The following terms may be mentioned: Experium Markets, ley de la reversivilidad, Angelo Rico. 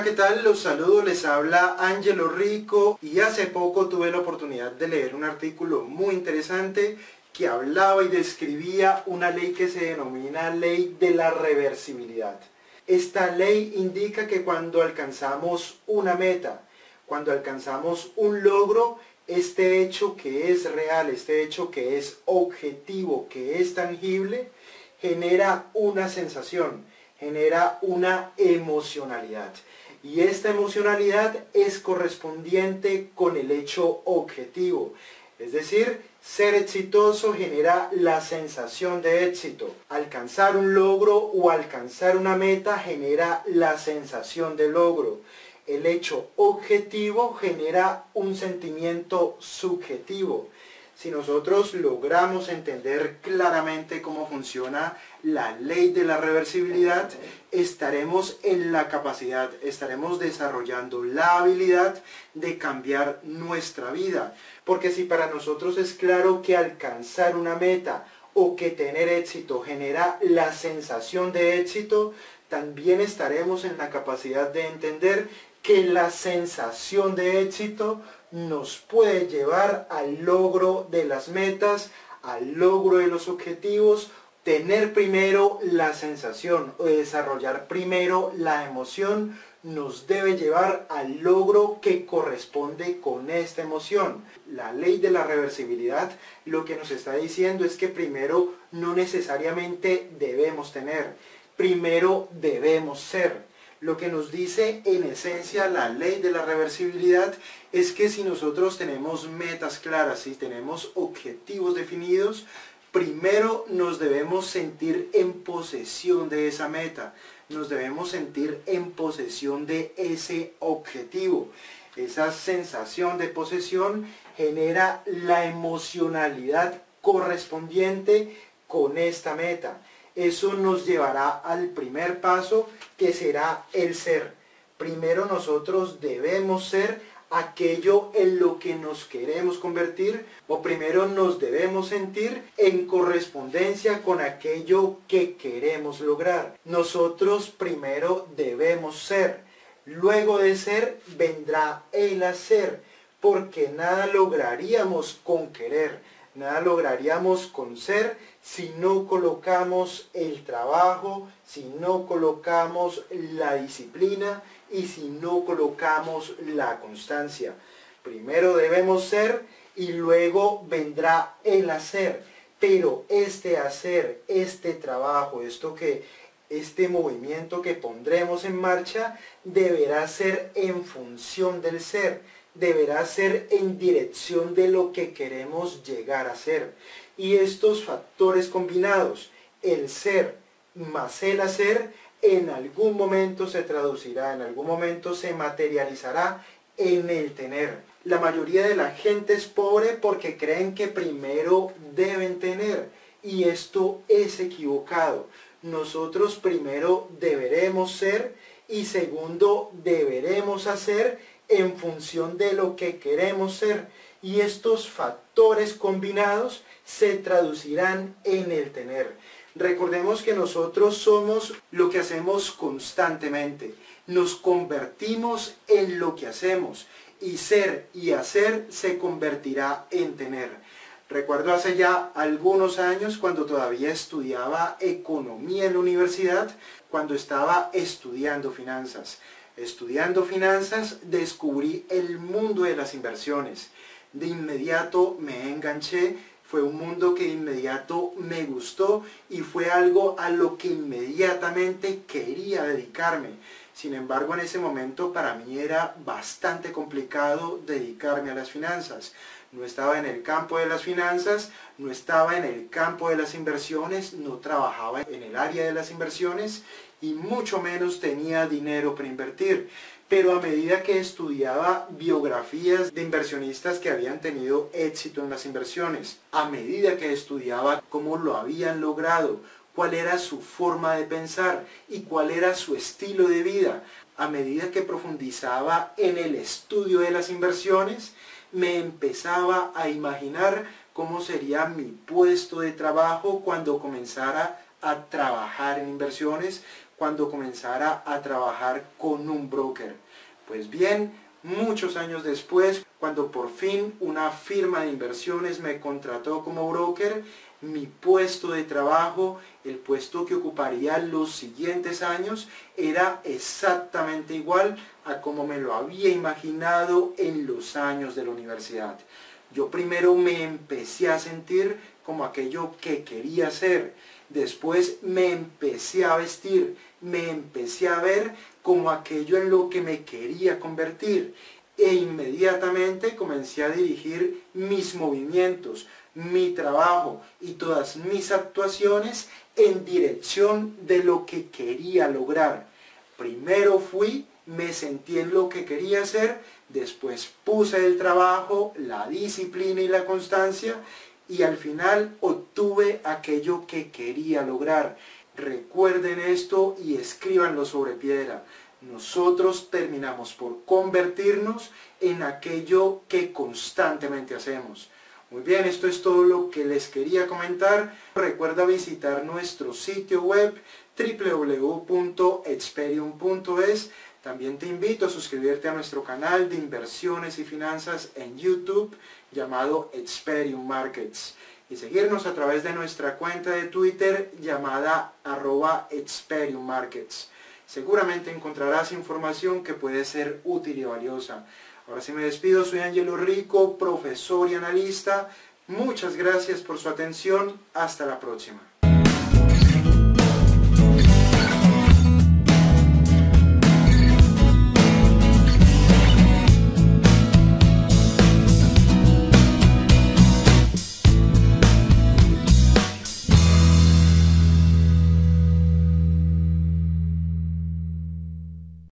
Hola, ¿qué tal? Los saludo, les habla Angelo Rico y hace poco tuve la oportunidad de leer un artículo muy interesante que hablaba y describía una ley que se denomina ley de la reversibilidad. Esta ley indica que cuando alcanzamos una meta, cuando alcanzamos un logro, este hecho que es real, este hecho que es objetivo, que es tangible, genera una sensación, genera una emocionalidad. Y esta emocionalidad es correspondiente con el hecho objetivo. Es decir, ser exitoso genera la sensación de éxito. Alcanzar un logro o alcanzar una meta genera la sensación de logro. El hecho objetivo genera un sentimiento subjetivo. Si nosotros logramos entender claramente cómo funciona la ley de la reversibilidad, estaremos en la capacidad, estaremos desarrollando la habilidad de cambiar nuestra vida. Porque si para nosotros es claro que alcanzar una meta o que tener éxito genera la sensación de éxito, también estaremos en la capacidad de entender que la sensación de éxito nos puede llevar al logro de las metas, al logro de los objetivos, tener primero la sensación o desarrollar primero la emoción nos debe llevar al logro que corresponde con esta emoción. La ley de la reversibilidad lo que nos está diciendo es que primero no necesariamente debemos tener, primero debemos ser. Lo que nos dice en esencia la ley de la reversibilidad es que si nosotros tenemos metas claras, si tenemos objetivos definidos, primero nos debemos sentir en posesión de esa meta, nos debemos sentir en posesión de ese objetivo. Esa sensación de posesión genera la emocionalidad correspondiente con esta meta. Eso nos llevará al primer paso que será el ser. Primero nosotros debemos ser aquello en lo que nos queremos convertir o primero nos debemos sentir en correspondencia con aquello que queremos lograr. Nosotros primero debemos ser. Luego de ser vendrá el hacer porque nada lograríamos con querer. Nada lograríamos con ser si no colocamos el trabajo, si no colocamos la disciplina y si no colocamos la constancia. Primero debemos ser y luego vendrá el hacer. Pero este hacer, este trabajo, este movimiento que pondremos en marcha deberá ser en función del ser. Deberá ser en dirección de lo que queremos llegar a ser. Y estos factores combinados, el ser más el hacer, en algún momento se traducirá, en algún momento se materializará en el tener. La mayoría de la gente es pobre porque creen que primero deben tener. Y esto es equivocado. Nosotros primero deberemos ser y segundo deberemos hacer en función de lo que queremos ser, y estos factores combinados se traducirán en el tener. Recordemos que nosotros somos lo que hacemos constantemente, nos convertimos en lo que hacemos, y ser y hacer se convertirá en tener. Recuerdo hace ya algunos años cuando todavía estudiaba economía en la universidad, cuando estaba estudiando finanzas. Estudiando finanzas descubrí el mundo de las inversiones. De inmediato me enganché, fue un mundo que de inmediato me gustó y fue algo a lo que inmediatamente quería dedicarme. Sin embargo, en ese momento para mí era bastante complicado dedicarme a las finanzas. No estaba en el campo de las finanzas, no estaba en el campo de las inversiones, no trabajaba en el área de las inversiones y mucho menos tenía dinero para invertir. Pero a medida que estudiaba biografías de inversionistas que habían tenido éxito en las inversiones, a medida que estudiaba cómo lo habían logrado, cuál era su forma de pensar y cuál era su estilo de vida, a medida que profundizaba en el estudio de las inversiones, me empezaba a imaginar cómo sería mi puesto de trabajo cuando comenzara a trabajar en inversiones cuando comenzara a trabajar con un broker. Pues bien, muchos años después, cuando por fin una firma de inversiones me contrató como broker, mi puesto de trabajo, el puesto que ocuparía los siguientes años, era exactamente igual a como me lo había imaginado en los años de la universidad. Yo primero me empecé a sentir como aquello que quería ser. Después me empecé a vestir, me empecé a ver como aquello en lo que me quería convertir. E inmediatamente comencé a dirigir mis movimientos, mi trabajo y todas mis actuaciones en dirección de lo que quería lograr. Primero fui, me sentí en lo que quería ser, después puse el trabajo, la disciplina y la constancia, y al final obtuve aquello que quería lograr. Recuerden esto y escríbanlo sobre piedra. Nosotros terminamos por convertirnos en aquello que constantemente hacemos. Muy bien, esto es todo lo que les quería comentar. Recuerda visitar nuestro sitio web www.experium.es. También te invito a suscribirte a nuestro canal de inversiones y finanzas en YouTube llamado Experium Markets y seguirnos a través de nuestra cuenta de Twitter llamada @ExperiumMarkets. Seguramente encontrarás información que puede ser útil y valiosa. Ahora sí me despido, soy Angelo Rico, profesor y analista. Muchas gracias por su atención. Hasta la próxima.